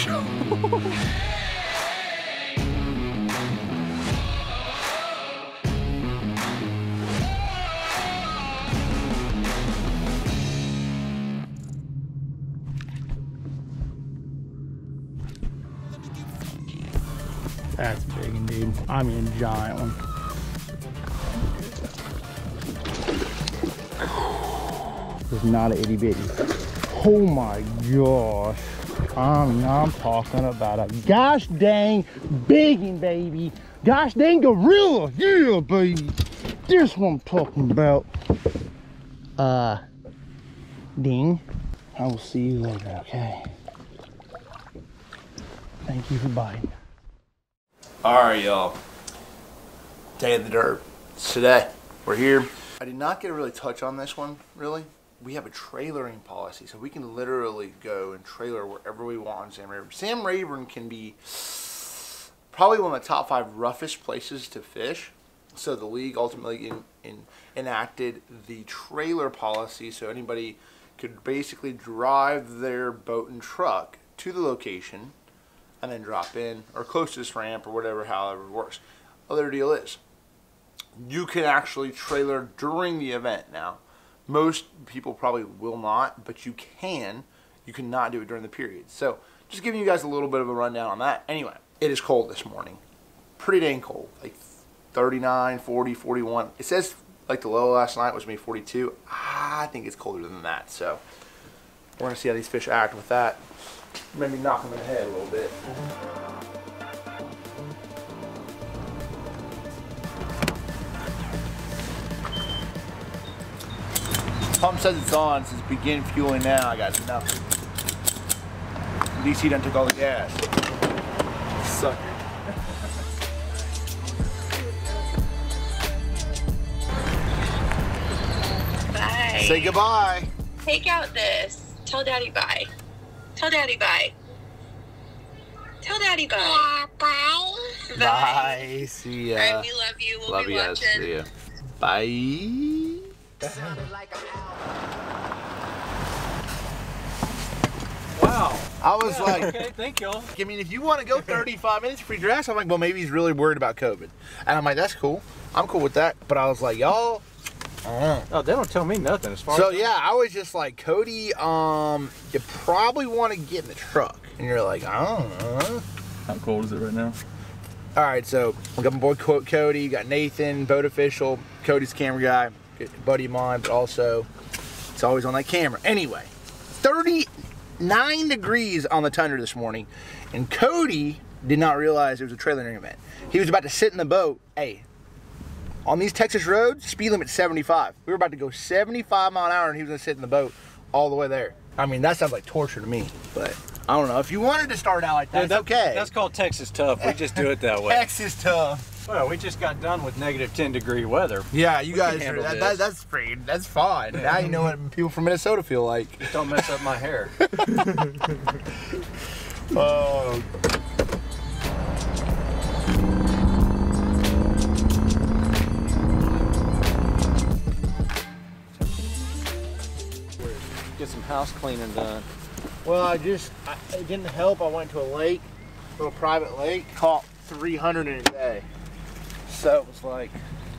fish. That's big indeed. I mean, a giant one. It's not an itty bitty. Oh my gosh. I'm talking about a gosh dang biggin, baby. Gosh dang gorilla. Yeah, baby. This one I'm talking about. Ding. I will see you later, okay? Thank you for biting. Alright, y'all. Day of the dirt. It's today. We're here. I did not get to really touch on this one, really. We have a trailering policy, so we can literally go and trailer wherever we want on Sam Rayburn. Sam Rayburn can be probably one of the top 5 roughest places to fish. So the league ultimately enacted the trailer policy, so anybody could basically drive their boat and truck to the location and then drop in, or close to this ramp, or whatever, however it works. Other deal is, you can actually trailer during the event now. Most people probably will not, but you can. You cannot do it during the period. So just giving you guys a little bit of a rundown on that. Anyway, it is cold this morning. Pretty dang cold, like 39, 40, 41. It says like the low last night was maybe 42. I think it's colder than that. So we're gonna see how these fish act with that. Maybe knock them in the head a little bit. Pump says it's on, says begin fueling now. I got nothing. At least he done took all the gas. Sucker. Bye. Say goodbye. Take out this. Tell Daddy bye. Tell Daddy bye. Tell Daddy bye. Yeah, bye. Bye. Bye. See ya. All right, we love you. We'll love be you watching. Guys. See ya. Bye. Wow. I was like, okay, thank y'all. I mean, if you want to go 35 minutes free drafts, I'm like, well, maybe he's really worried about COVID. And I'm like, that's cool. I'm cool with that. But I was like, y'all, I don't know. Oh, they don't tell me nothing as far so, as. So, yeah, I was just like, Cody, you probably want to get in the truck. And you're like, I don't know. How cold is it right now? All right, so we got my boy Cody, got Nathan, boat official, Cody's camera guy. Buddy of mine, but also it's always on that camera. Anyway, 39 degrees on the tundra this morning, and Cody did not realize it was a trailering event. He was about to sit in the boat. Hey, on these Texas roads, speed limit 75. We were about to go 75 mile an hour, and he was gonna sit in the boat all the way there. I mean, that sounds like torture to me, but I don't know. If you wanted to start out like that, that's okay. That's called Texas tough. We just do it that way. Texas tough. Well, we just got done with negative 10 degree weather. Yeah, you guys, that's free. That's fine. Now you know what people from Minnesota feel like. Just don't mess up my hair. Oh. Get some house cleaning done. Well, it didn't help. I went to a lake, a little private lake, caught 300 in a day. So it was like,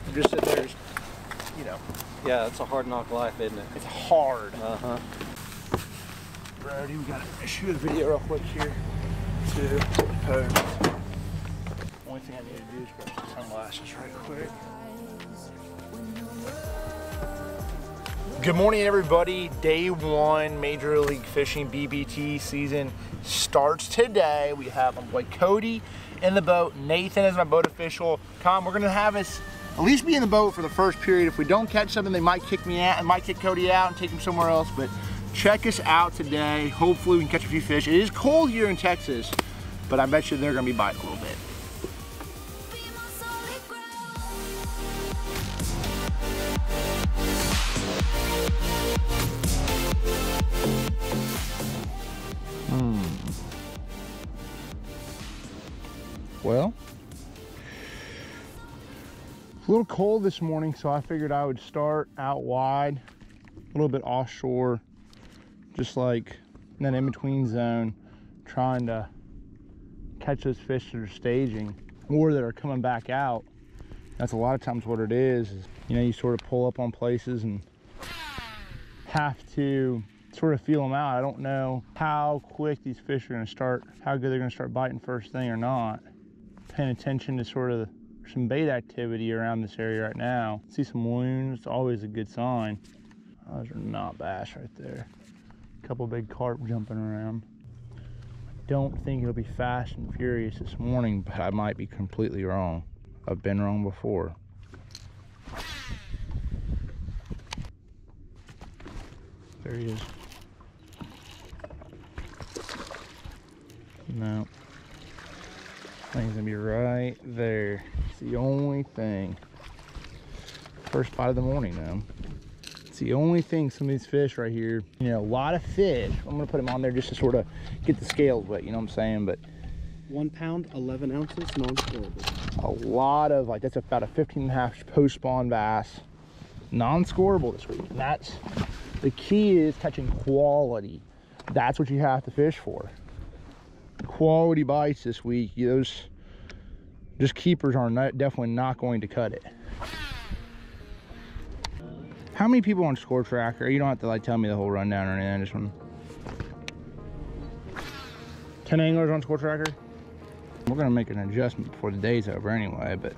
I'm just sitting there, you know. Yeah, it's a hard knock life, isn't it? It's hard. Uh-huh. Brody, we gotta shoot a video real quick here. Two, pose. Only thing I need to do is grab some sunglasses right quick. Good morning, everybody. Day 1, Major League Fishing BBT season starts today. We have my boy Cody in the boat. Nathan is my boat official. Tom, we're gonna have us at least be in the boat for the first period. If we don't catch something, they might kick me out and might kick Cody out and take him somewhere else. But check us out today. Hopefully we can catch a few fish. It is cold here in Texas, but I bet you they're gonna be biting a little bit. Well, it's a little cold this morning, so I figured I would start out wide, a little bit offshore, just like in that in-between zone, trying to catch those fish that are staging or that are coming back out. That's a lot of times what it is, you know, you sort of pull up on places and have to sort of feel them out. I don't know how quick these fish are going to start, how good they're going to start biting first thing or not. Paying attention to sort of some bait activity around this area right now. See some wounds, it's always a good sign. Those are not bass right there. A couple big carp jumping around. I don't think it'll be fast and furious this morning, but I might be completely wrong. I've been wrong before. There he is. No. Thing's gonna be right there. It's the only thing. First bite of the morning though. It's the only thing, some of these fish right here, you know, a lot of fish. I'm gonna put them on there just to sort of get the scales wet, you know what I'm saying? But 1 pound, 11 ounces, non-scorable. A lot of, like, that's about a 15.5 post-spawn bass. Non-scorable this week. And that's, the key is catching quality. That's what you have to fish for. Quality bites this week. Those just keepers are definitely not going to cut it. How many people on ScoreTracker? You don't have to like tell me the whole rundown or anything. I just want 10 anglers on ScoreTracker. We're gonna make an adjustment before the day's over anyway, but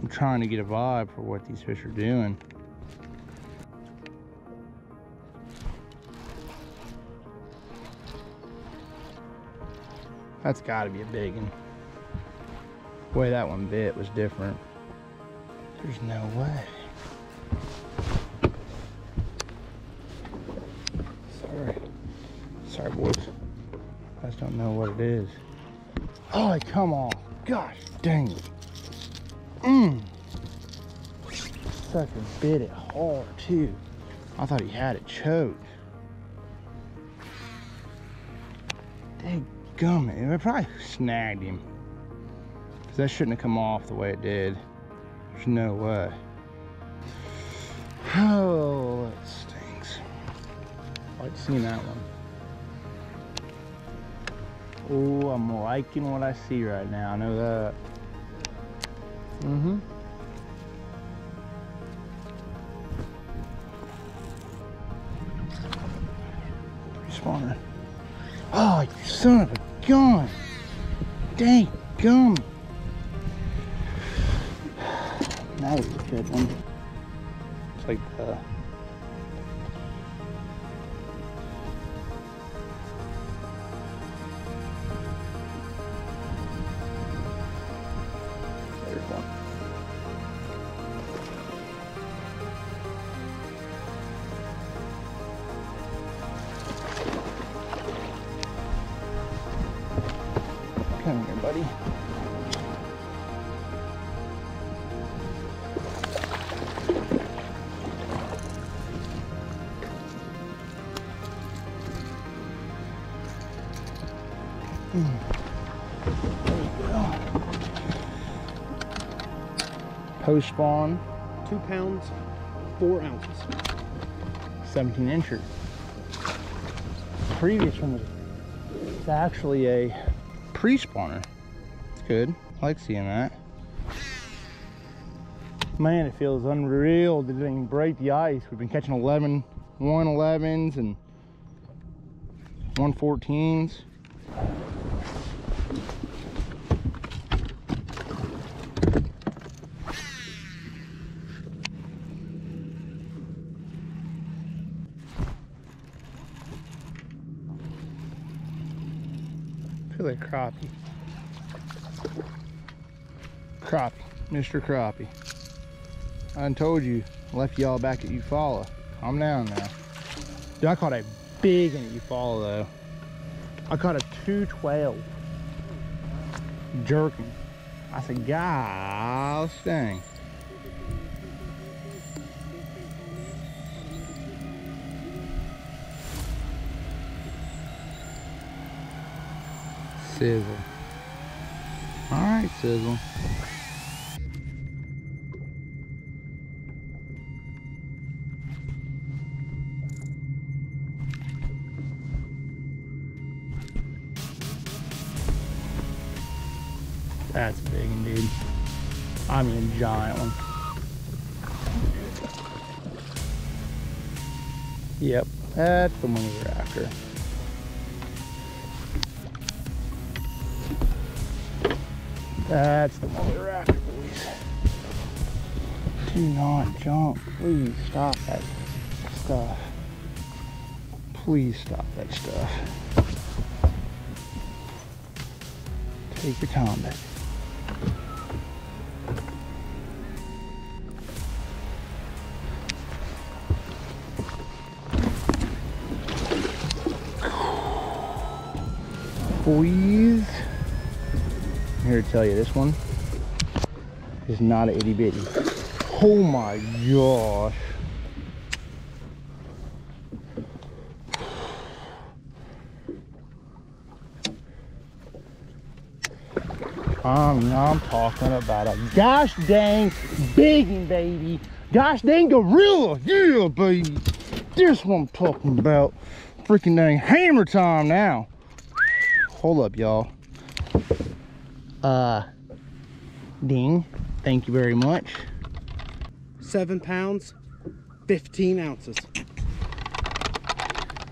I'm trying to get a vibe for what these fish are doing. That's gotta be a big one. The way that one bit was different. There's no way. Sorry. Sorry, boys. I just don't know what it is. Oh, come on. Gosh dang it. Sucker bit it hard, too. I thought he had it choked. Dang. Gum, it probably snagged him. Cause that shouldn't have come off the way it did. There's no way. Oh, that stinks. I've seen that one. Oh, I'm liking what I see right now. I know that. Mm-hmm. Respawner. Oh, you son of a gun. Dang gum. That was a good one. It's like the... There's one. Come here, buddy. There you go. Post spawn. 2 pounds, 4 ounces. 17-incher. The previous one was actually a pre-spawner. It's good. I like seeing that. Man, it feels unreal that it didn't break the ice. We've been catching 111s and 114s. Like crappie. Crappie. Mr. Crappie. I told you, left y'all back at Eufaula. Calm down now. Dude, I caught a big one at Eufaula though. I caught a 212. Jerking. I said, gosh dang. Sizzle. All right, Sizzle. That's a big one, dude. I mean, a giant one. Yep, that's the one we were after. That's the one we were after, boys. Do not jump. Please stop that stuff. Please stop that stuff. Take your time, baby. Boys, I'm here to tell you this one is not an itty bitty. Oh my gosh. I'm talking about a gosh dang biggie, baby. Gosh dang gorilla, yeah, baby. This one I'm talking about. Freaking dang hammer time now. Hold up, y'all. Ding. Thank you very much. 7 pounds, 15 ounces.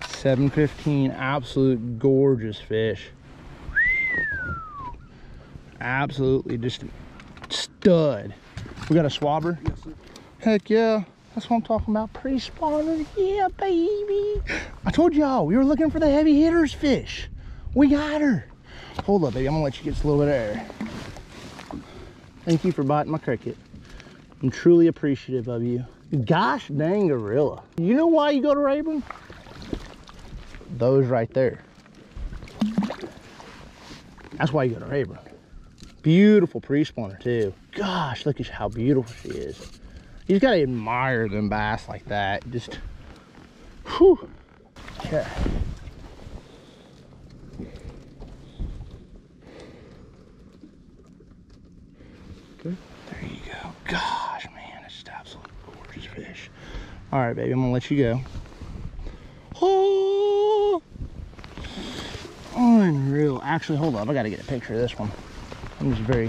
715, absolute gorgeous fish. Absolutely just stud. We got a swabber? Yes, sir. Heck yeah. That's what I'm talking about. Pre-spawner, yeah, baby. I told y'all, we were looking for the heavy hitters fish. We got her. Hold up, baby. I'm gonna let you get a little bit of air. Thank you for biting my cricket. I'm truly appreciative of you. Gosh dang gorilla. You know why you go to Rayburn? Those right there. That's why you go to Rayburn. Beautiful pre-spawner too. Gosh, look at how beautiful she is. You just gotta admire them bass like that. Just, whew. Okay. There you go. Gosh, man, it's just absolutely gorgeous fish. All right, baby, I'm gonna let you go. Oh, unreal. Actually, hold up, I gotta get a picture of this one. I'm just very.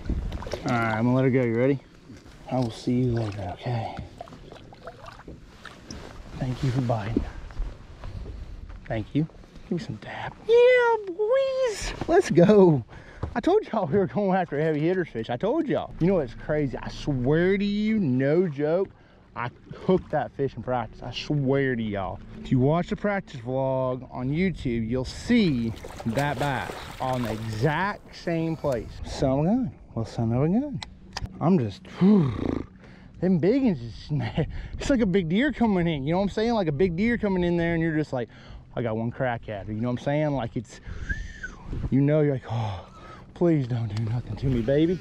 All right, I'm gonna let her go. You ready? I will see you later. Okay. Thank you for biting. Thank you. Give me some dab. Yeah, boys. Let's go. I told y'all we were going after heavy hitters fish. I told y'all. You know what's crazy? I swear to you, no joke, I hooked that fish in practice. I swear to y'all. If you watch the practice vlog on YouTube, you'll see that bass on the exact same place. Son of a gun. Well, son of a gun. I'm just, whew. Them biggins, it's like a big deer coming in. You know what I'm saying? Like a big deer coming in there and you're just like, I got one crack at her, you know what I'm saying? Like it's, you know, you're like, oh, please don't do nothing to me, baby.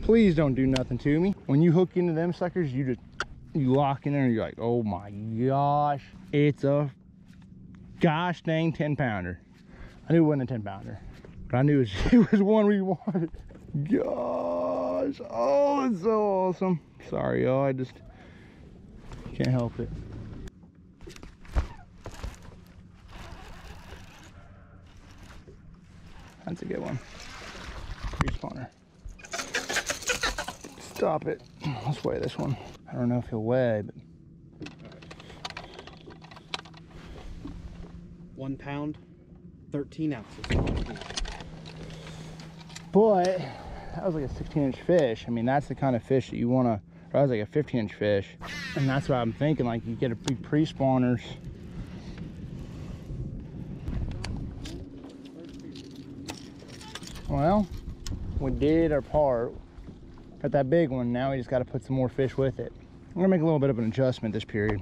Please don't do nothing to me. When you hook into them suckers, you just, you lock in there and you're like, oh my gosh, it's a gosh dang 10 pounder. I knew it wasn't a 10 pounder, but I knew it was one we wanted. Gosh, oh, it's so awesome. Sorry, y'all, I just can't help it. That's a good one. Pre-spawner. Stop it. Let's weigh this one. I don't know if he'll weigh, but. 1 pound, 13 ounces. Boy, that was like a 16-inch fish. I mean, that's the kind of fish that you want to, or that was like a 15-inch fish. And that's what I'm thinking, like, you get a few pre-spawners. Well, we did our part. Got that big one. Now we just got to put some more fish with it. I'm gonna make a little bit of an adjustment this period.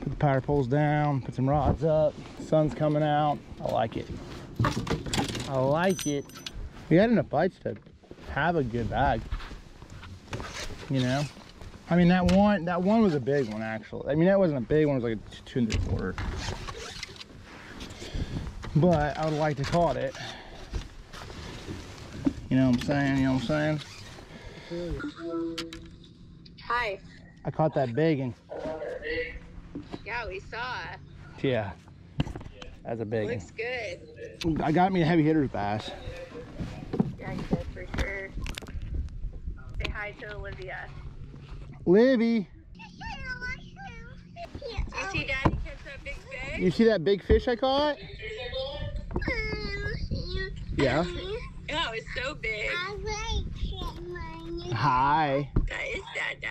Put the power poles down, put some rods up. Sun's coming out. I like it. I like it. We had enough bites to have a good bag. You know, I mean that one was a big one actually. I mean that wasn't a big one. It was like a 2 1/4. But I would like to caught it. You know what I'm saying? You know what I'm saying? Hi. I caught that big one. Yeah, we saw. Yeah. That's a big one. Looks good. I got me a heavy hitter's bass. Yeah, you did for sure. Say hi to Olivia. Livy. You see Daddy catch that big fish? You see that big fish I caught? Yeah. Oh, it's so big. Hi. That is Dada.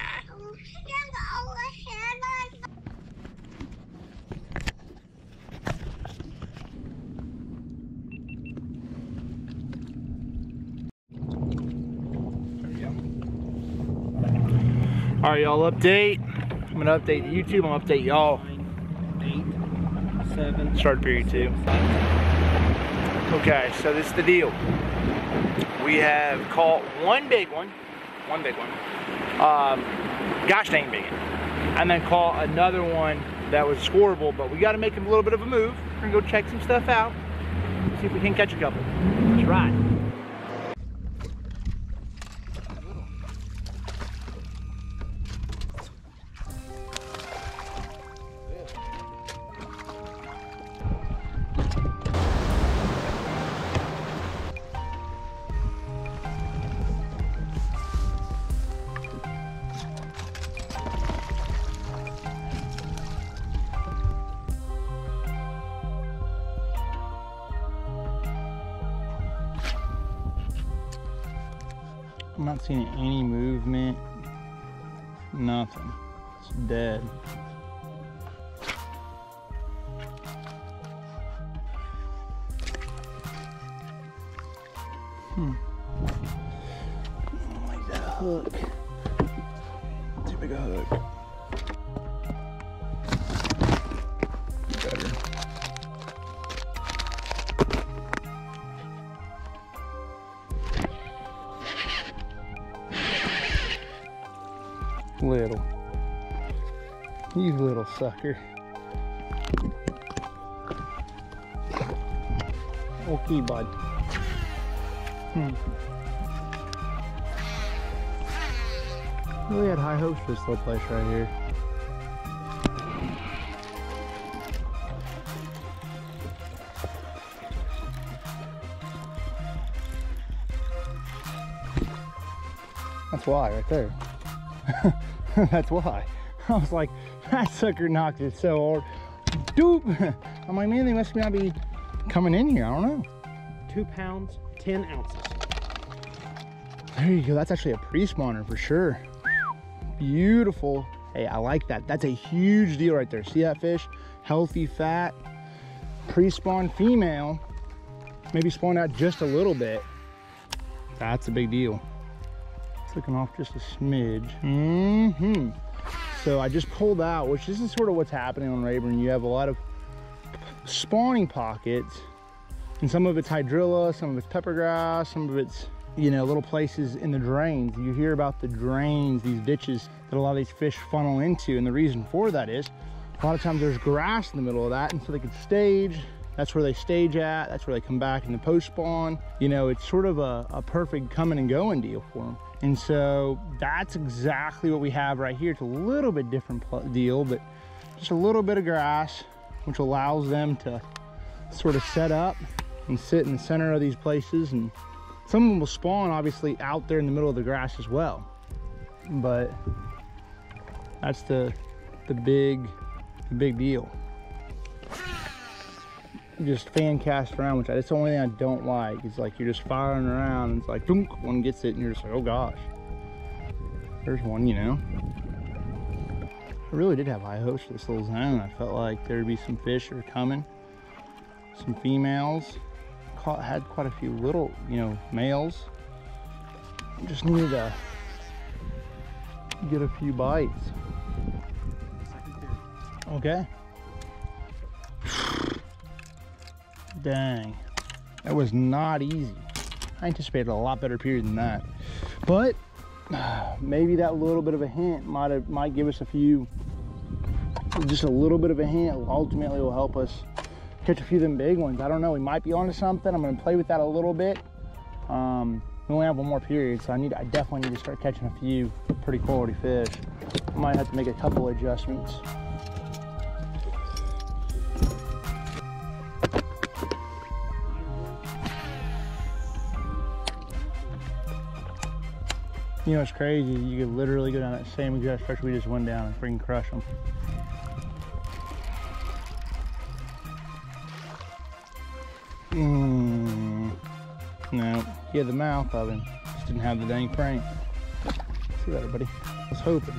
All right, y'all, update. I'm gonna update YouTube, I'm gonna update y'all. 9, 8, 7. Start period 2. Okay, so this is the deal. We have caught one big one. Gosh dang big one. And then caught another one that was scoreable, but we gotta make a little bit of a move. We're gonna go check some stuff out, see if we can catch a couple. That's right. I'm not seeing any movement, nothing. It's dead. I don't like that hook. Too big a hook. Better. Little. You little sucker. Okay, bud. Really had high hopes for this little place right here. That's why, right there. That's why. I was like, that sucker knocked it so hard. Doop! I'm like, man, they must not be coming in here. I don't know. 2 pounds, 10 ounces. There you go. That's actually a pre-spawner for sure. Beautiful. Hey, I like that. That's a huge deal right there. See that fish? Healthy, fat, pre-spawn female. Maybe spawned out just a little bit. That's a big deal. Looking off just a smidge. So I just pulled out, which this is sort of what's happening on Rayburn. You have a lot of spawning pockets, and some of it's hydrilla, some of it's peppergrass, some of it's, you know, little places in the drains. You hear about the drains, these ditches that a lot of these fish funnel into, and the reason for that is a lot of times there's grass in the middle of that, and so they could stage. That's where they stage at. That's where they come back in the post-spawn. You know, it's sort of a perfect coming and going deal for them. And so that's exactly what we have right here. It's a little bit different deal, but just a little bit of grass, which allows them to sort of set up and sit in the center of these places. And some of them will spawn, obviously, out there in the middle of the grass as well. But that's the big deal. Just fan cast around, which that's the only thing I don't like. It's like you're just firing around and it's like boom, one gets it and you're just like, oh gosh, there's one. You know, I really did have high hopes for this little zone. I felt like there'd be some fish that were coming, some females. Had quite a few little, you know, males. Just needed to get a few bites. Okay. Dang, that was not easy. I anticipated a lot better period than that, but maybe that little bit of a hint might give us a few, just a little bit of a hint ultimately will help us catch a few of them big ones. I don't know, we might be onto something. I'm gonna play with that a little bit. We only have one more period, so I definitely need to start catching a few pretty quality fish. I might have to make a couple adjustments. You know what's crazy? You could literally go down that same exact structure we just went down and freaking crush them. No, he had the mouth of him. Just didn't have the dang prank. See you later, buddy. I was hoping.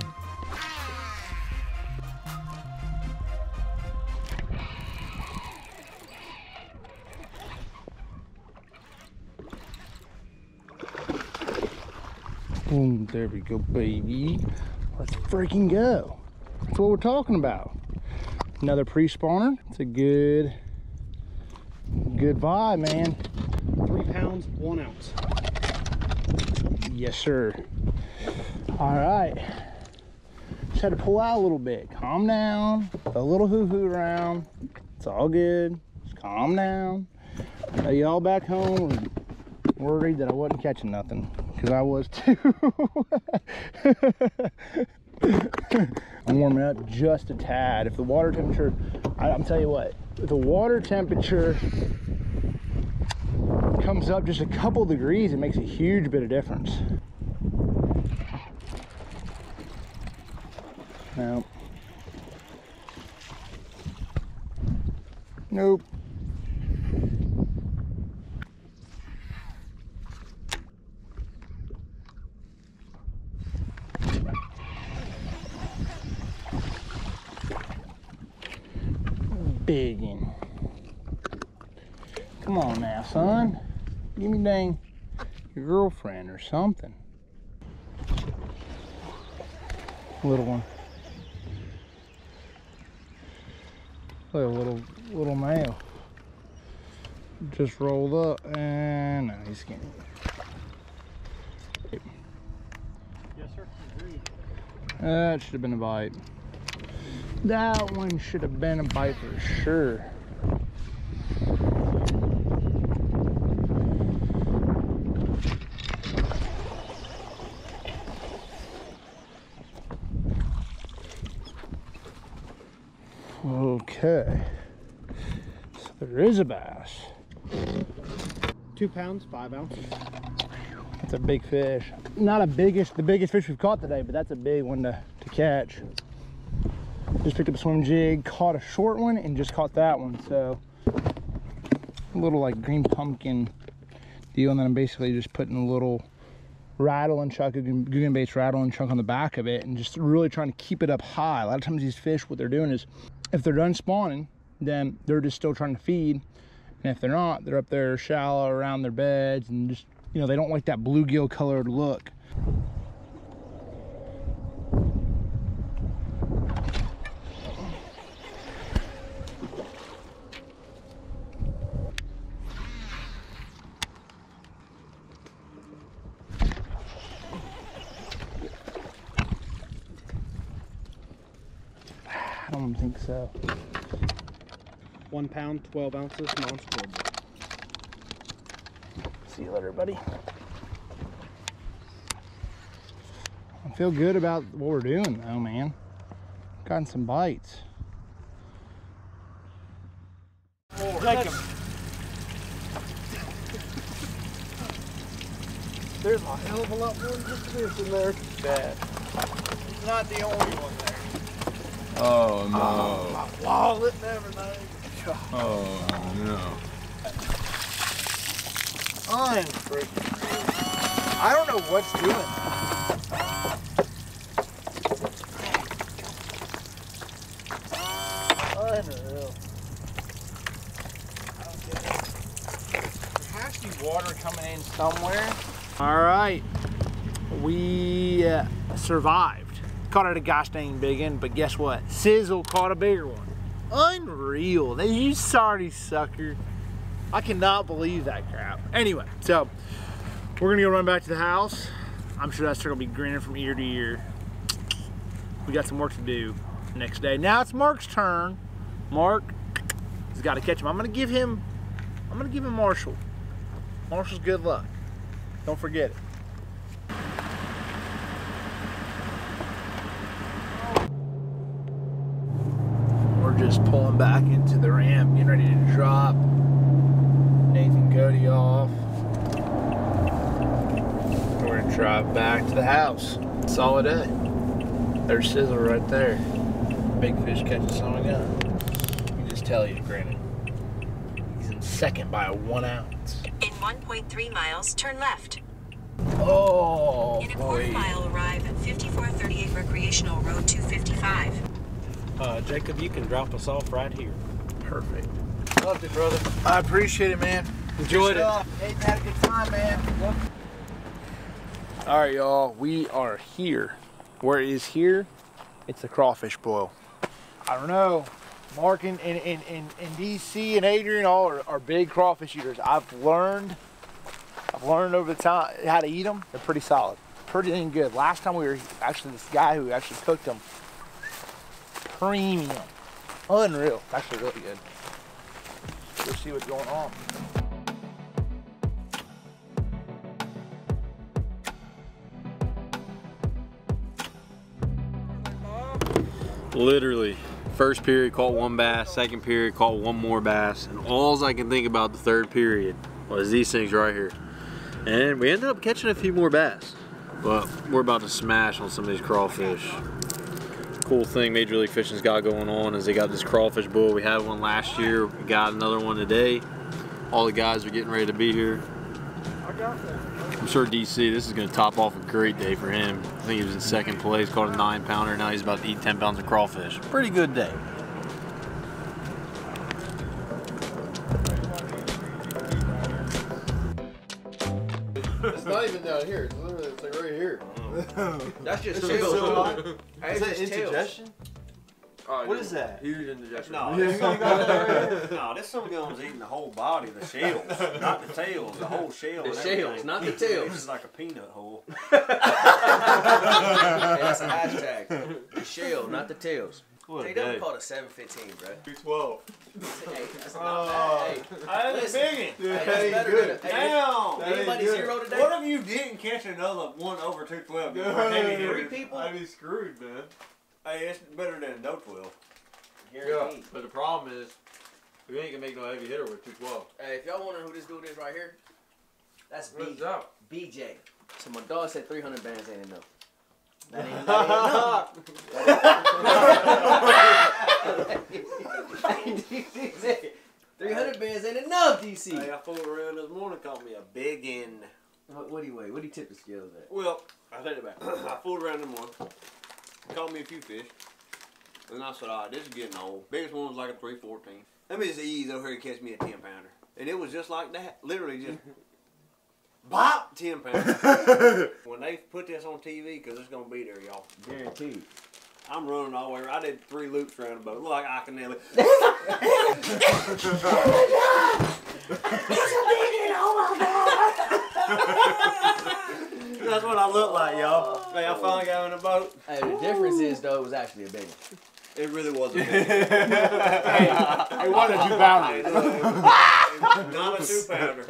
Boom, there we go, baby. Let's freaking go. That's what we're talking about. Another pre-spawner. It's a good vibe, man. 3 pounds, 1 ounce. Yes, sir. All right. Just had to pull out a little bit. Calm down. A little hoo-hoo around. It's all good. Just calm down. I know y'all back home were worried that I wasn't catching nothing. Because I was too. I'm warming up just a tad. If the water temperature, I'll tell you what, if the water temperature comes up just a couple degrees, it makes a huge bit of difference. No. Nope. Big in. Come on now, son. Give me dang your girlfriend or something. Little one. Look, little male. Just rolled up and no, he's skinny. Yes, sir. That should have been a bite. That one should have been a bite for sure. Okay, so there is a bass. 2 pounds, 5 ounces. That's a big fish. Not the biggest fish we've caught today, but that's a big one to catch. Just picked up a swim jig, caught a short one, and just caught that one. So a little like green pumpkin deal, and then I'm basically just putting a little rattle and chuck, Googan Baits rattle and chunk on the back of it, and just really trying to keep it up high. A lot of times these fish, what they're doing is, if they're done spawning, then they're just still trying to feed, and if they're not, they're up there shallow around their beds, and just, you know, they don't like that bluegill colored look. I don't think so. 1 pound, 12 ounces, non-spoilable. See you later, buddy. I feel good about what we're doing, though, man. Gotten some bites. Jacob. There's a hell of a lot more than just fish in there. Bad. It's not the only one there. Oh no. Oh, my wallet and everything. Oh no. I'm freaking. I don't know what's doing that. Unreal. I don't get it. There has to be water coming in somewhere. Alright. We survived. Caught it a gosh dang big one, but guess what? Sizzle caught a bigger one. Unreal. You sorry sucker. I cannot believe that crap. Anyway, so we're gonna go run back to the house. I'm sure that's gonna be grinning from ear to ear. We got some work to do next day. Now it's Mark's turn. Mark has got to catch him. I'm gonna give him Marshall. Marshall's good luck. Don't forget it. Just pulling back into the ramp, getting ready to drop Nathan Cody off. We're gonna drive back to the house. That's all it is. There's sizzle right there. Big fish catching something up. You can just tell he's grinning. He's in second by 1 ounce. In 1.3 miles, turn left. Oh, in a quarter mile, arrive at 5438 Recreational Road 255. Jacob, you can drop us off right here. Perfect. Loved it, brother. I appreciate it, man. Enjoyed it. Hey, had a good time, man. All right, y'all. We are here. Where it is here, it's the crawfish boil. I don't know. Mark and DC and Adrian all are big crawfish eaters. I've learned over the time how to eat them. They're pretty solid, pretty dang good. Last time we were actually this guy who actually cooked them. Premium, unreal. It's actually really good. We'll see what's going on. Literally, first period caught one bass, second period caught one more bass, and alls I can think about the third period was these things right here. And we ended up catching a few more bass, but we're about to smash on some of these crawfish. Cool thing Major League Fishing's got going on is they got this crawfish boil. We had one last year, we got another one today. All the guys are getting ready to be here. I'm sure DC, this is going to top off a great day for him. I think he was in second place, caught a 9-pounder, now he's about to eat 10 pounds of crawfish. Pretty good day. It's not even down here, it's literally it's like right here. Oh. That's just so is that indigestion? Oh, what is that? Huge indigestion. No, this someone's eating the whole body, the shells, not the tails, the whole shell. The shells, not the tails. This is like a peanut hole. That's a hashtag. The shell, not the tails. They don't call it a 715, bro. 212. Hey, that's not bad. Hey, I ain't bigging. That ain't good. Damn. Anybody zero today? What if you didn't catch another one over 212? Maybe 3 people? I'd be screwed, man. Hey, it's better than no 12. Yeah, but the problem is, we ain't gonna make no heavy hitter with 212. Hey, if y'all wondering who this dude is right here, that's BJ. So my dog said 300 bands ain't enough. That ain't enough. 300 bands ain't enough, DC. Hey, I fooled around this morning, called me a biggin. What do you weigh? What do you tip the scales at? Well, I think about it. I fooled around in the morning. Caught me a few fish, and I said, "All right, this is getting old." Biggest one was like a 314. Let me just ease over here and catch me a 10-pounder, and it was just like that, literally just bop 10-pounder. When they put this on TV, because it's gonna be there, y'all, guaranteed. I'm running all the way around. I did 3 loops around the boat, look like I can nail it. That's what I look like, y'all. Hey, I finally got in the boat. Hey, the difference is, though, it was actually a big one. It really was a big one. Hey, what did you pound it? Not a 2-pounder.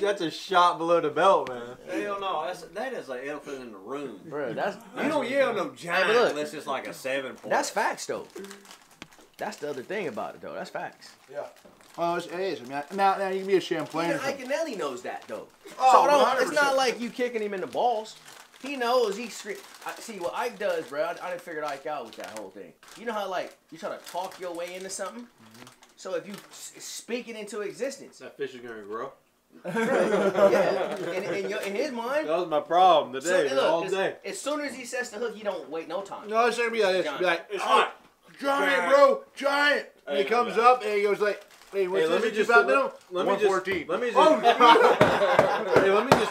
That's a shot below the belt, man. Hell no, that is an elephant in the room. Bro, that's you don't yell no giant unless it's like a 7-point. That's facts, though. That's the other thing about it, though. That's facts. Yeah. Oh, it is. Now you can be a Champlain. Yeah, Iaconelli knows that, though. Oh, so it's not like you kicking him in the balls. He knows. See, what Ike does, bro, I didn't figure Ike out with that whole thing. You know how, like, you try to talk your way into something? Mm-hmm. So if you speak it into existence. That fish is going to grow. Yeah, in his mind. That was my problem today, all day. As soon as he sets the hook, you don't wait no time. No, it's going to be like this. Be like, it's hot. Giant, bro, giant. And he comes up and he goes like, "Hey, what's this about now?" Let me just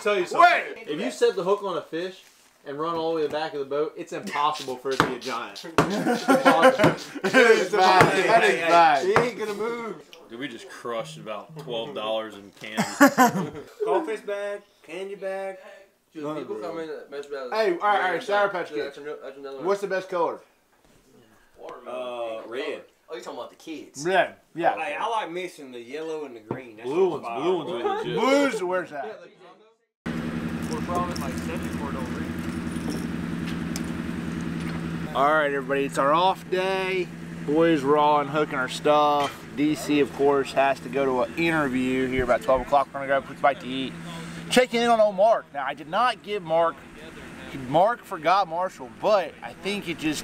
tell you something. Wait. If you set the hook on a fish and run all the way to the back of the boat, it's impossible for it to be a giant. That is bad. He ain't gonna move. Dude, we just crushed about $12 in candy. Crawfish bag, candy bag. Dude, people come in that mess about. Hey, all right, Sour Patch Kids. What's the best color? Red. Oh, you're talking about the kids. Red, yeah. Like, I like mixing the yellow and the green. That's blue ones are legit. Blues, where's that? We're probably like 74 over. All right, everybody, it's our off day. Boys, we're all unhooking our stuff. DC, of course, has to go to an interview here about 12 o'clock. We're gonna go put a bite to eat. checking in on old Mark. Now, I did not give Mark forgot Marshall, but I think it just,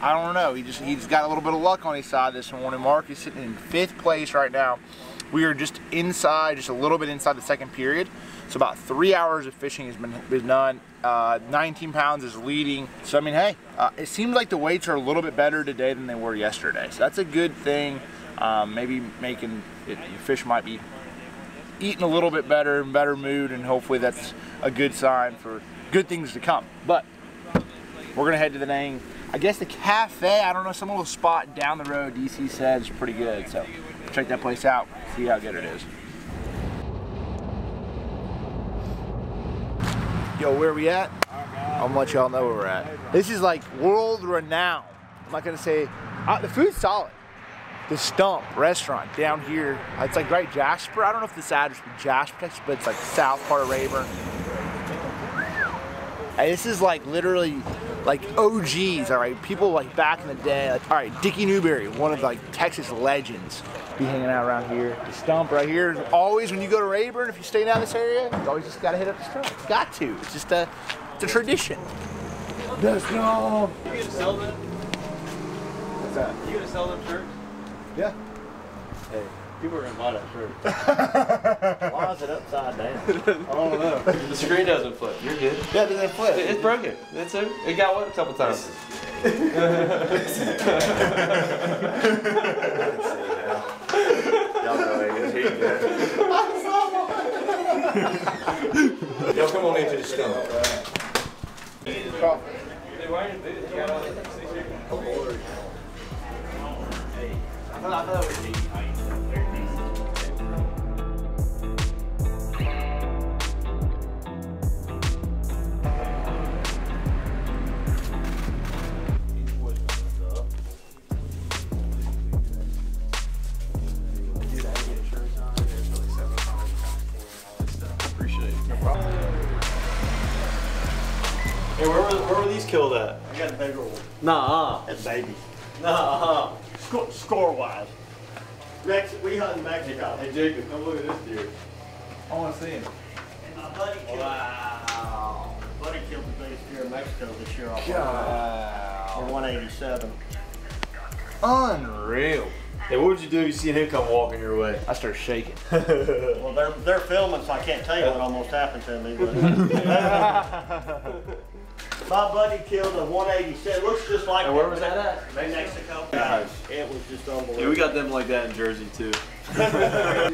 I don't know, he's got a little bit of luck on his side this morning. Mark is sitting in 5th place right now. We are just inside, just a little bit inside the second period. So about 3 hours of fishing has been done. 19 pounds is leading. So I mean, hey, it seems like the weights are a little bit better today than they were yesterday. So that's a good thing. Maybe making it, fish might be eating a little bit better, in better mood, and hopefully that's a good sign for good things to come. But we're gonna head to the dang, I guess the cafe, I don't know, some little spot down the road DC said is pretty good. So check that place out, see how good it is. Yo, where are we at? I'll let y'all know where we're at. This is like world renowned. I'm not gonna say, the food's solid. The Stump restaurant down here, it's like right Jasper. I don't know if this address is Jasper, but it's like south part of Rayburn. And this is like literally like OGs, all right? People like back in the day, like, all right, Dickie Newberry, one of like Texas legends, be hanging out around here. The Stump right here, always when you go to Rayburn, if you stay down this area, you always just gotta hit up the Stump. Got to, it's just a, it's a tradition. The Stump. You gonna sell them? What's that? You gonna sell them shirts? Yeah. Hey, people are going to buy that shirt. Why is it upside down? I don't know. The screen doesn't flip. You're good. Yeah, it doesn't flip. It's broken. That's it. It got wet a couple times. Y'all know it is heating there. Y'all come on into the Stump. They're wearing boots. You got all these t-shirts. Hey, where were these killed at? I got a bigger one. Nah. That's baby. Nah. Score-wise. Rex, we hunt in Mexico. Hey, Jacob, come look at this deer. I want to see him. And my buddy killed the biggest deer in Mexico this year. Wow. For 187. Unreal. Hey, what would you do if you seen him come walking your way? I start shaking. Well, they're filming, so I can't tell you what almost happened to me. But my buddy killed a 187. Looks just like. And where was that at? Mexico. Gosh, it was just unbelievable. Yeah, we got them like that in Jersey too. That's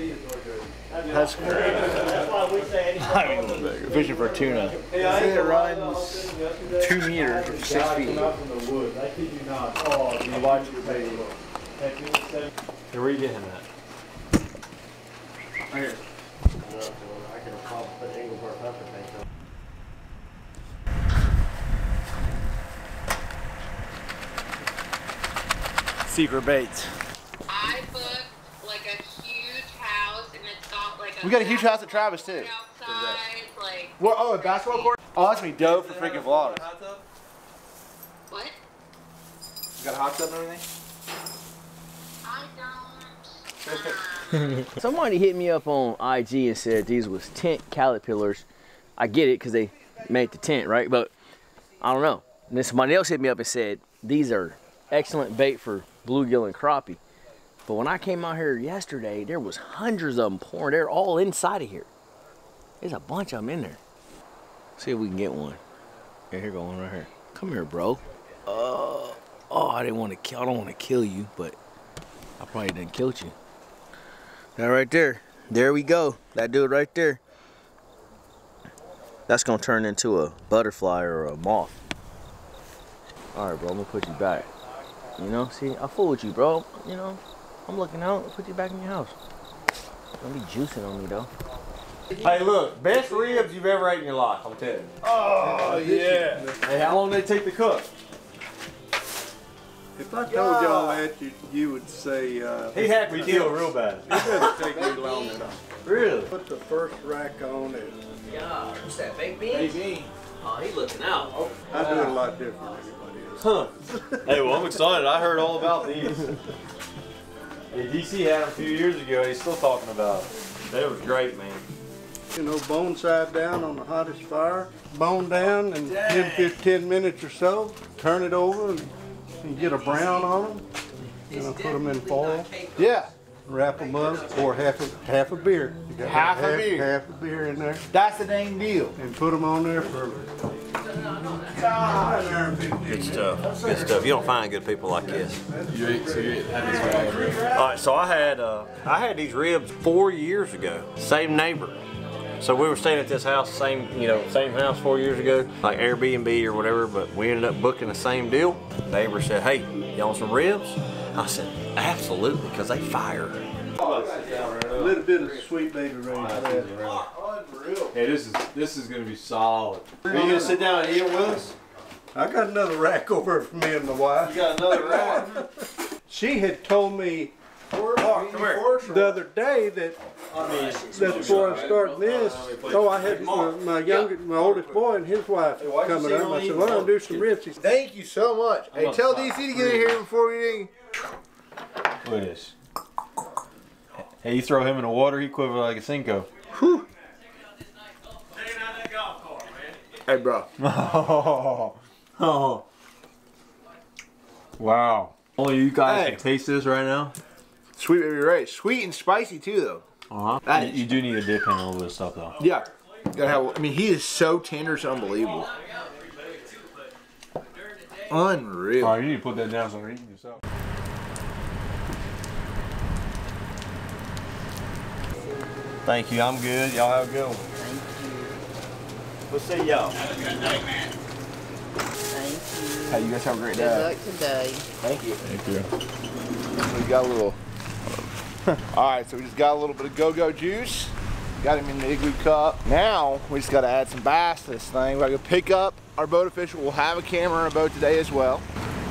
great. That's why we say anything. Fishing for tuna. Yeah, it runs 2 meters, 6 feet. I watch your baby. Where are you getting that? Right here. I can probably put Engelbert up in there. Secret baits. I booked like a huge house, and it's got like a. We got a huge house at Travis too. Outside, like. What? Oh, a basketball court. Oh, that's gonna be dope for freaking vlogs. What? You got a hot tub and everything? I don't. Somebody hit me up on IG and said these was tent caterpillars. I get it because they made the tent, right? But I don't know. And then somebody else hit me up and said these are excellent bait for bluegill and crappie. But when I came out here yesterday, there was hundreds of them pouring. They're all inside of here. There's a bunch of them in there. See if we can get one. Yeah, here go one right here. Come here, bro. Oh, I didn't want to kill. I don't want to kill you, but I probably didn't kill you. That right there. There we go. That dude right there. That's gonna turn into a butterfly or a moth. All right, bro. I'm gonna put you back. You know, see, I fool with you, bro. You know, I'm looking out. Put you back in your house. Don't be juicing on me, though. Hey, look, best ribs you've ever ate in your life, I'm telling you. Oh, yeah. Hey, how long did they take to cook? If I told y'all that, you would say... he had me killed real bad. It doesn't take me long enough. Really? Put the first rack on it. Yeah, what's that, baked beans? Baked beans. Oh, he's looking out. Oh, I do it a lot different. Huh. Hey, well, I'm excited. I heard all about these. Hey, DC had them a few years ago. He's still talking about them. They were great, man. You know, bone side down on the hottest fire. Bone down and give it 10 minutes or so. Turn it over and get a brown on them. You know, put them in foil. Yeah. Wrap them up, or half a beer. You got half a beer in there. That's the dang deal. And put them on there for. Good stuff. Good stuff. You don't find good people like this. All right, so I had these ribs 4 years ago. Same neighbor. So we were staying at this house, same house 4 years ago, like Airbnb or whatever, but we ended up booking the same deal. The neighbor said, hey, you want some ribs? I said, absolutely, because they fire. A little bit of sweet baby ribs. Hey, this is going to be solid. Are you going to sit down and eat with us? I got another rack over for me and my wife. You got another rack? She had told me the other day that before I started this, I had my oldest boy and his wife coming up. I said, well, I'll do some ribs. Thank you so much. Hey, tell DC to get in here before we eat. Look at this. Hey, you throw him in the water, he quiver like a Cinco. Whew. Hey, bro. Oh. Wow. Only you guys can taste this right now. Sweet baby Ray. Sweet and spicy too, though. Uh-huh. You do need to dip in a little bit of stuff, though. Yeah. Gotta have, he is so tender, it's unbelievable. Unreal. All right, you need to put that down so you're eating yourself. Thank you. I'm good. Y'all have a good one. Thank you. We'll see y'all. Have a good night, man. Thank you. Hey, you guys have a great day. Good luck today. Thank you. Thank you. We got a little. All right, so we just got a little bit of go-go juice. Got him in the igloo cup. Now we just got to add some bass to this thing. We're gonna pick up our boat official. We'll have a camera on our boat today as well.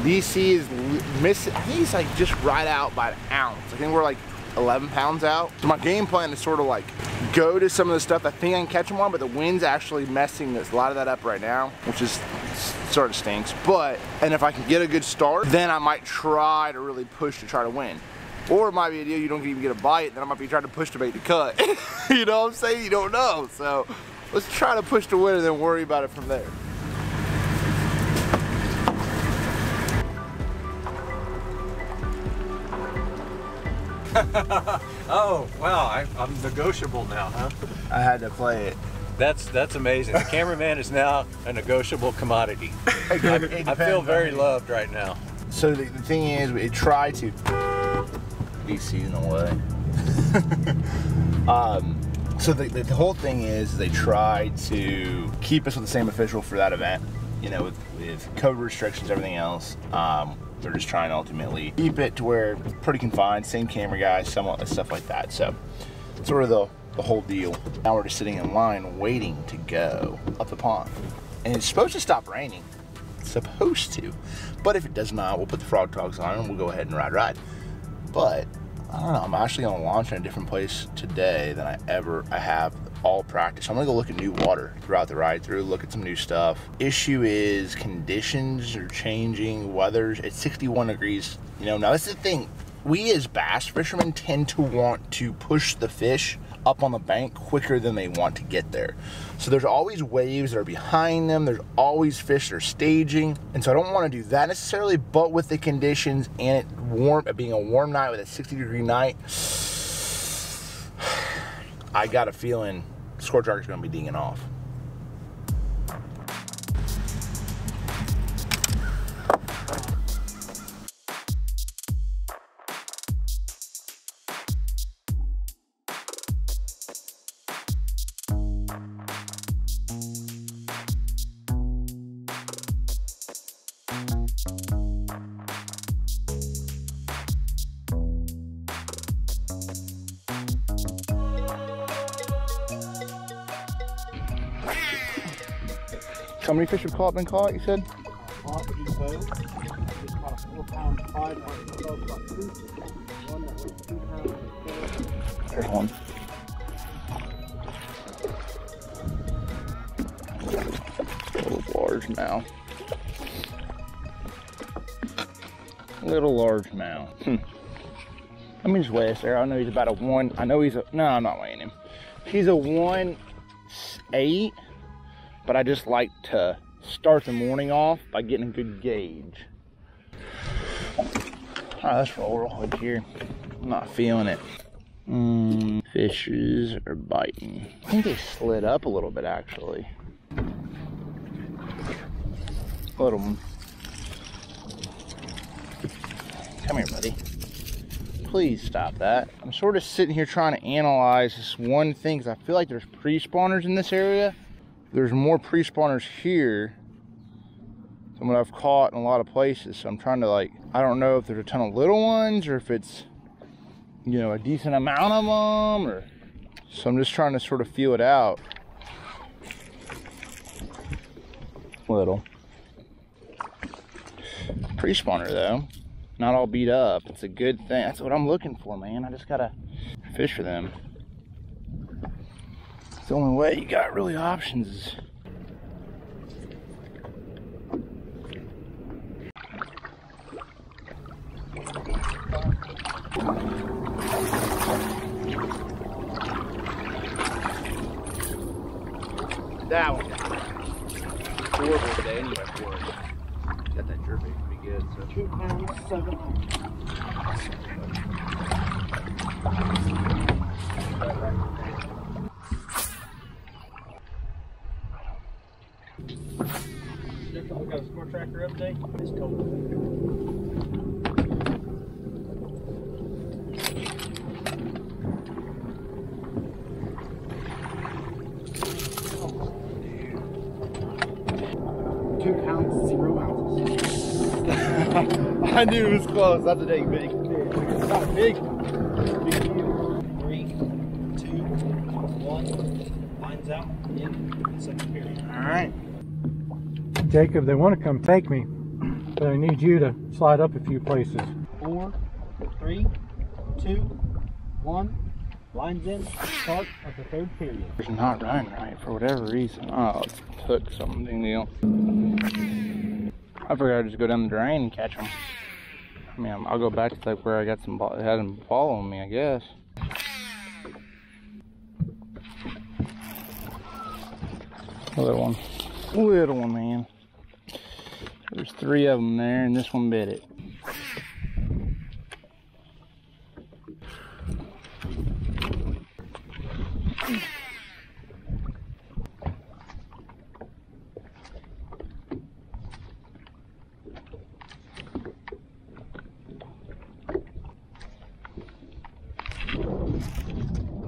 DC is missing. I think he's like just right out by an ounce. I think we're like 11 pounds out. So my game plan is sort of like go to some of the stuff I think I can catch them on, but the wind's actually messing a lot of that up right now, which is sort of stinks. But and if I can get a good start, then I might try to really push to try to win. Or it might be a deal you don't even get a bite, then I might be trying to push the bait to cut. You know what I'm saying? You don't know. So let's try to push the win and then worry about it from there. Oh, wow, I'm negotiable now, huh? I had to play it. That's amazing. The cameraman is now a negotiable commodity. I feel very loved right now. So the thing is, we try to... DC in a way. So the whole thing is they try to keep us with the same official for that event, you know, with COVID restrictions, everything else. They're just trying to ultimately keep it to where it's pretty confined, same camera guys, somewhat stuff like that. So it's sort of the whole deal. Now we're just sitting in line waiting to go up the pond. And it's supposed to stop raining. It's supposed to. But if it does not, we'll put the frog togs on and we'll go ahead and ride. But I don't know, I'm actually gonna launch in a different place today than I have all practice. I'm gonna go look at new water throughout the ride through, look at some new stuff. Issue is conditions are changing, weather's, it's 61 degrees. You know, now that's the thing. We as bass fishermen tend to want to push the fish up on the bank quicker than they want to get there. So there's always waves that are behind them. There's always fish that are staging. And so I don't want to do that necessarily, but with the conditions and it being a warm night with a 60-degree night, I got a feeling ScoreTracker's going to be dinging off. How many fish have been caught, you said? There's one. A little large now. Let me just weigh this there. I know he's about a one. I know he's a, no, I'm not weighing him. He's a one 8, but I just like to start the morning off by getting a good gauge. All right, let's roll real quick here. I'm not feeling it. Fishes are biting. I think they slid up a little bit, actually. Little one. Come here, buddy. Please stop that. I'm sort of sitting here trying to analyze this one thing because I feel like there's pre-spawners in this area. There's more pre-spawners here than what I've caught in a lot of places. So I'm trying to, like, I don't know if there's a ton of little ones or if it's, you know, a decent amount of them, or so I'm just trying to sort of feel it out. Little pre-spawner though, not all beat up. It's a good thing. That's what I'm looking for, man. I just gotta fish for them. It's the only way you got really options is... That one. Horrible today anyway for us. Got that jerky pretty good. So 2 pounds, 7 ounces. Next up, we got a score tracker update. It's cold. I knew it was close. That's a dang big. It's not big. 3, 2, 1. Lines out in the second period. All right. Jacob, they want to come take me, but I need you to slide up a few places. 4, 3, 2, 1. Lines in. Start of the third period. It's not running right for whatever reason. Oh, it took something else. I figured I'd just go down the drain and catch them. I mean, I'll go back to like where I got some, had them following me, I guess. Little one. Little one, man. There's 3 of them there, and this one bit it.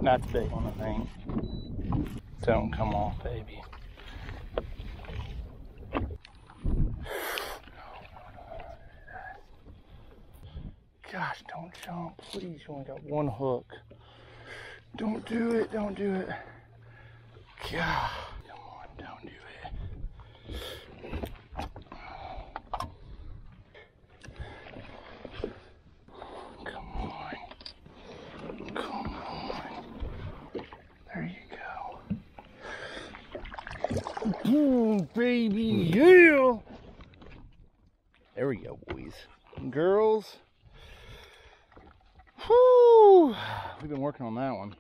That's a big one, I think. Don't come off, baby. Gosh, don't jump, please. You only got 1 hook. Don't do it, don't do it. God, come on, don't do it. Ooh, baby, yeah! There we go, boys and girls. Whew. We've been working on that one.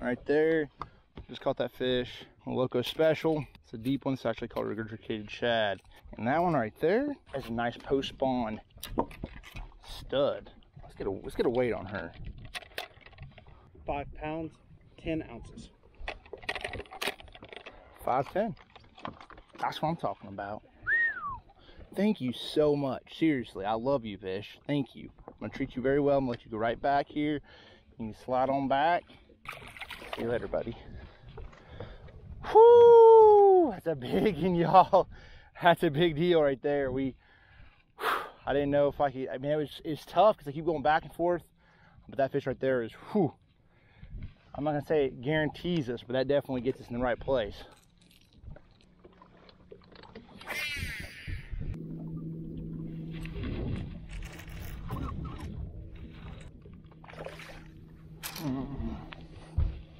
Right there, just caught that fish. A Loco Special. It's a deep one. It's actually called regurgitated shad. And that one right there is a nice post-spawn stud. Let's get a weight on her. 5 pounds, 10 ounces. 5'10". That's what I'm talking about. Thank you so much. Seriously, I love you, fish. Thank you. I'm gonna treat you very well. I'm gonna let you go right back here. You can slide on back. See you later, buddy. Whoo! That's a big one, y'all. That's a big deal right there. I didn't know if I could. I mean, it's tough because I keep going back and forth. But that fish right there is, whew. I'm not gonna say it guarantees us, but that definitely gets us in the right place.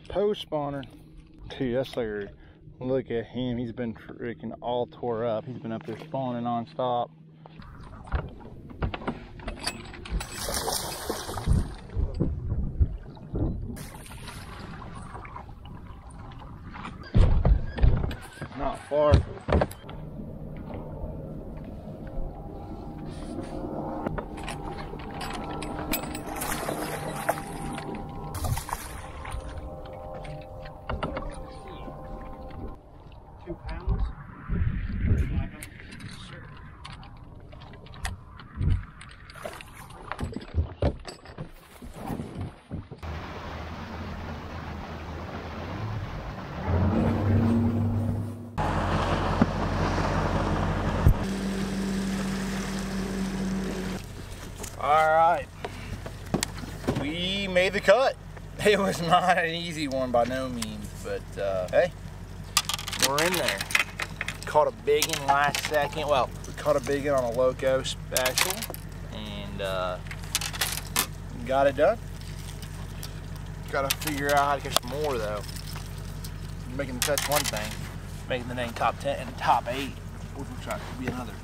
Post spawner. Dude, that's like, look at him. He's been freaking all tore up. He's been up there spawning nonstop. far. The cut. It was not an easy one by no means, but hey, we're in there. Caught a big one last second. Well, we caught a big one on a Loco special and got it done. Gotta figure out how to catch more though. Making the cut's one thing, making the dang top 10 and top 8 woodwork track would be another.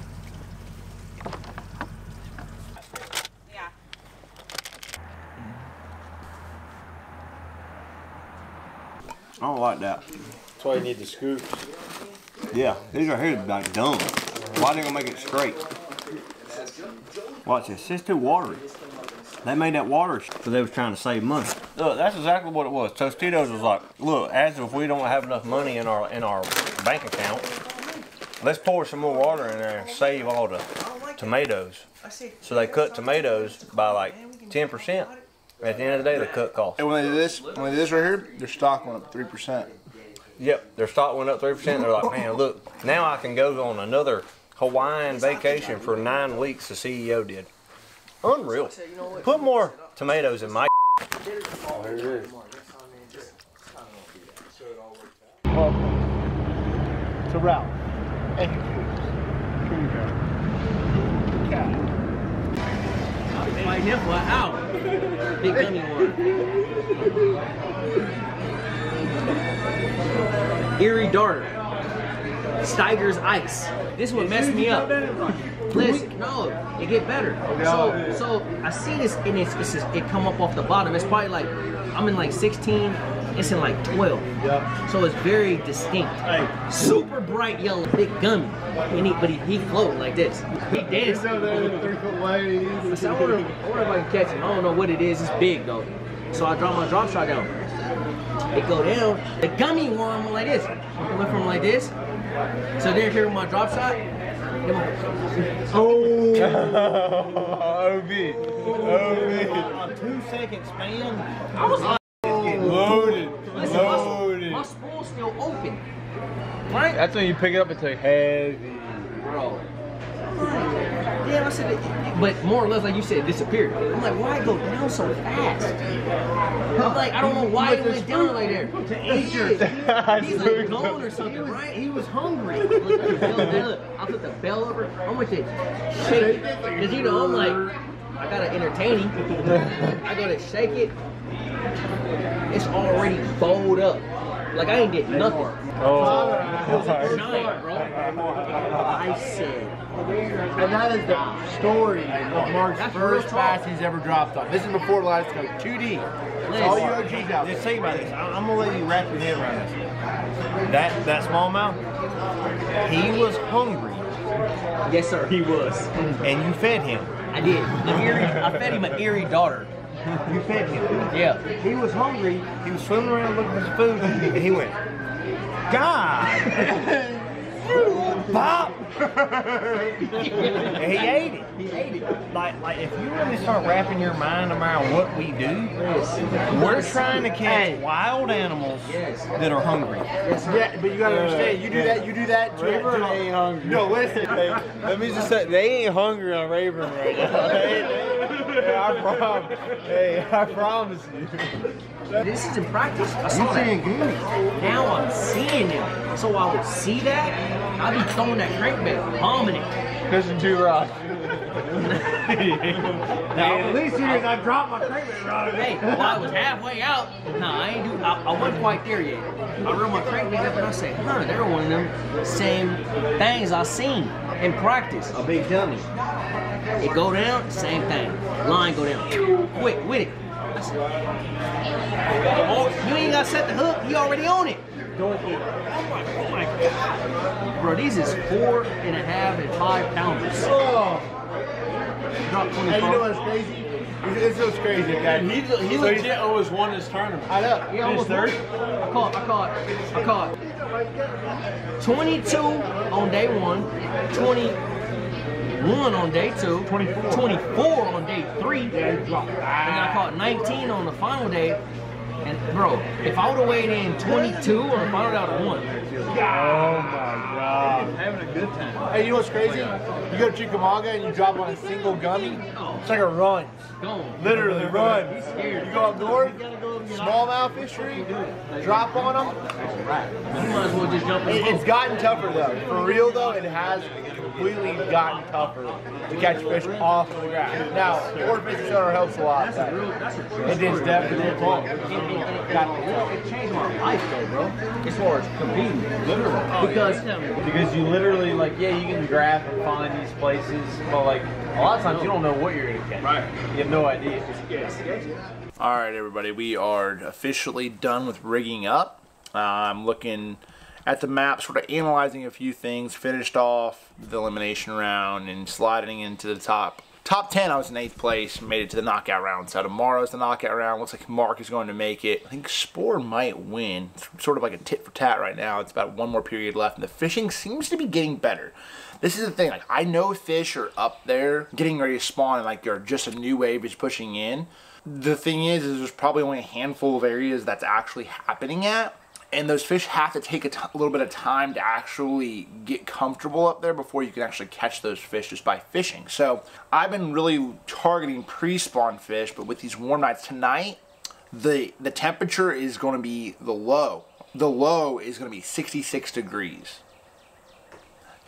I don't like that. That's why you need the scoops. Yeah, these right here are like dumb. Why they gonna make it straight? Watch this, it's too watery. They made that water because they was trying to save money. Look, that's exactly what it was. Tostitos was like, look, as if we don't have enough money in our bank account, let's pour some more water in there and save all the tomatoes. So they cut tomatoes by like 10%. At the end of the day, the cut cost. And when they do this, right here, their stock went up 3%. Yep, their stock went up 3%. They're like, man, look, now I can go on another Hawaiian vacation for 9 weeks. The CEO did. Unreal. Put more tomatoes in my. Oh, here it is. Welcome to Ralph and Coos. Here you go. My nipple out. Big gummy one. Eerie darter. Steiger's ice. This one messed me up. Listen, no, it get better. So I see this and it's just, it come up off the bottom. It's probably like I'm in like 16. It's in like 12. Yeah. So it's very distinct. Hey. Super bright yellow, big gummy. And he floated like this. He danced. He's out there 3 foot wide. I said, I wonder if I can catch him. I don't know what it is. It's big though. So I draw my drop shot down. It go down. The gummy worm went like this. It went from like this. So there, here with my drop shot. Oh! OB. OB. A 2 second span. I was like, loaded. Listen, loaded. My spool's still open. Right? That's when you pick it up, it's like heavy. Bro. Yeah, I said it, but more or less, like you said, it disappeared. I'm like, why go down so fast? I'm like, I don't know why it went down like there. To eat your... He's like gone or something, right? He was hungry. I put the bell over. I want to shake it. Because, you know, I'm like, I got to entertain him. I got to shake it. It's already bowled up. Like I ain't get nothing. Oh, giant, bro. I said. And that is the story of Mark's first bass he's ever dropped on. This is before last coat. 2D. All you OGs out. Just tell you about this. I'm gonna let you wrap your head around this. That smallmouth. He was hungry. Yes, sir. He was. And you fed him. I did. I fed him an eerie daughter. You fed him. Yeah. He was hungry. He was swimming around looking for food, and he went, God! Pop! And he ate it. He ate it. Like if you really start wrapping your mind around what we do, we're trying to catch wild animals that are hungry. Yeah, but you gotta understand. You do that. You do that. Rayburn ain't hungry. No, listen. Let me just say, they ain't hungry on Rayburn right now. I promise you. This is in practice. I saw that. Now I'm seeing it. So I would see that, I'd be throwing that crankbait, bombing it. Fishing too rough. Now, at least here I dropped my crankbait rod. Hey, well, I was halfway out. No, I ain't do. I wasn't quite there yet. I run my crankbait up and I say, huh, they're one of them same things I seen in practice. A big dummy. It go down, same thing. Line go down. Quick with it. Thomas. You ain't gotta set the hook. You already own it. Don't eat. Oh my God. Bro, these is 4½- and 5-pounders. Oh. Hey, you know what's crazy? This looks crazy, guys. He legit always won this tournament. I know. He almost won. I caught 22 on day one, 21 on day two, 24 on day three, and then I caught 19 on the final day. And bro, if I would have weighed in 22 on the final, I would have won. Oh my God. Having a good time. Hey, you know what's crazy? You go to Chickamauga and you drop on a single gummy, it's like a run. Literally run. He's scared. You go up north, smallmouth fishery, drop on them. Right. You might as well just jump in. It's gotten tougher though. For real though, it has completely gotten tougher to catch fish off the ground. Now, Ford Fishing Center helps a lot. It is definitely it changed my life though, bro. As far as competing, literally. Because you literally like, yeah, you can grab and find these places, but like a lot of times you don't know what you're gonna catch. Right. You have no idea. All right, everybody, we are officially done with rigging up. I'm looking at the map, sort of analyzing a few things, finished off the elimination round and sliding into the top 10. I was in 8th place, made it to the knockout round. So tomorrow's the knockout round. Looks like Mark is going to make it. I think Spore might win. It's sort of like a tit for tat right now. It's about one more period left and the fishing seems to be getting better. This is the thing, like I know fish are up there getting ready to spawn and like they're just a new wave is pushing in. The thing is there's probably only a handful of areas that's actually happening at. And those fish have to take a little bit of time to actually get comfortable up there before you can actually catch those fish just by fishing. So I've been really targeting pre-spawn fish, but with these warm nights tonight, the temperature is going to be the low. The low is going to be 66 degrees.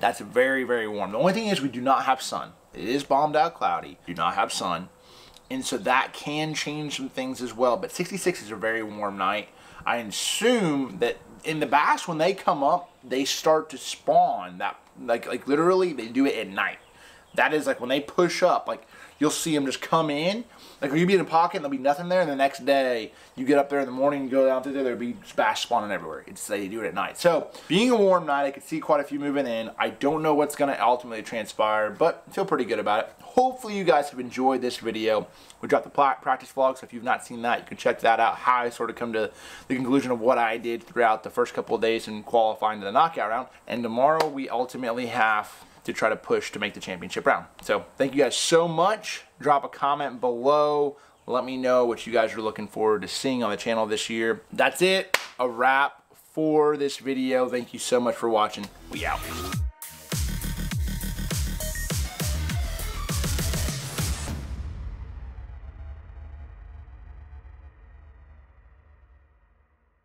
That's very, very warm. The only thing is we do not have sun. It is bombed out cloudy. Do not have sun. And so that can change some things as well. But 66 is a very warm night. I assume that in the bass, when they come up, they start to spawn. That like literally, they do it at night. That is like when they push up. Like you'll see them just come in. Like you'll be in a pocket, and there'll be nothing there. And the next day, you get up there in the morning, you go down through there, there'll be bass spawning everywhere. It's they do it at night. So being a warm night, I could see quite a few moving in. I don't know what's going to ultimately transpire, but I feel pretty good about it. Hopefully you guys have enjoyed this video. We dropped the practice vlog, so if you've not seen that, you can check that out, how I sort of come to the conclusion of what I did throughout the first couple of days in qualifying to the knockout round. And tomorrow we ultimately have to try to push to make the championship round. So thank you guys so much. Drop a comment below. Let me know what you guys are looking forward to seeing on the channel this year. That's it. A wrap for this video. Thank you so much for watching. We out.